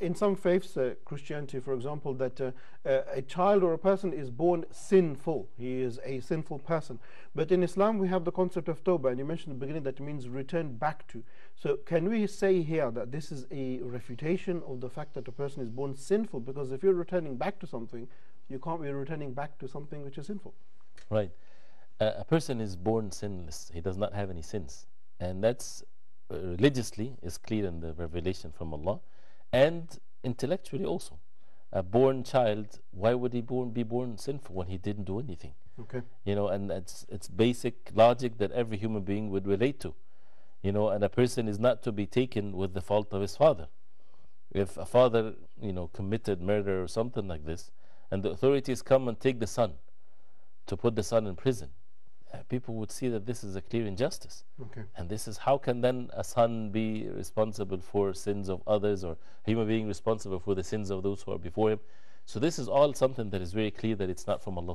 In some faiths, Christianity, for example, that a child or a person is born sinful. He is a sinful person. But in Islam, we have the concept of Tawbah, and you mentioned at the beginning that it means return back to. So can we say here that this is a refutation of the fact that a person is born sinful? Because if you're returning back to something, you can't be returning back to something which is sinful. Right. A person is born sinless. He does not have any sins. And that's religiously is clear in the revelation from Allah. And intellectually also, a born child, why would he be born sinful when he didn't do anything? Okay, you know, and it's basic logic that every human being would relate to, you know. And a person is not to be taken with the fault of his father. If a father, you know, committed murder or something like this, and the authorities come and take the son to put the son in prison, people would see that this is a clear injustice. Okay. And this is, how can then a son be responsible for sins of others, or a human being responsible for the sins of those who are before him? So this is all something that is very clear that it's not from Allah.